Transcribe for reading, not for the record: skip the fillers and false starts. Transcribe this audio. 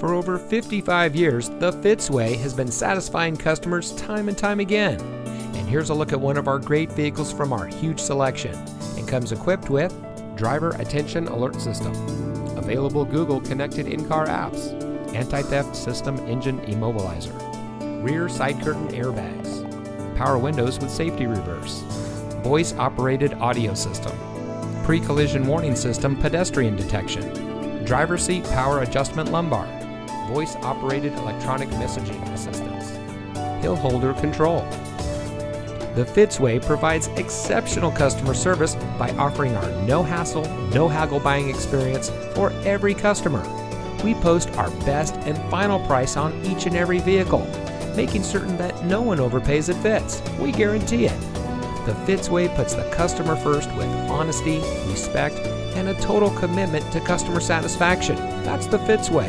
For over 55 years, the Fitzway has been satisfying customers time and time again. And here's a look at one of our great vehicles from our huge selection. It comes equipped with Driver Attention Alert System, available Google connected in-car apps, anti-theft system engine immobilizer, rear side curtain airbags, power windows with safety reverse, voice-operated audio system, pre-collision warning system pedestrian detection, driver seat power adjustment lumbar, voice-operated electronic messaging assistance, hill holder control. The Fitzway provides exceptional customer service by offering our no-hassle, no-haggle buying experience for every customer. We post our best and final price on each and every vehicle, making certain that no one overpays at Fitz. We guarantee it. The Fitzway puts the customer first with honesty, respect, and a total commitment to customer satisfaction. That's the Fitzway.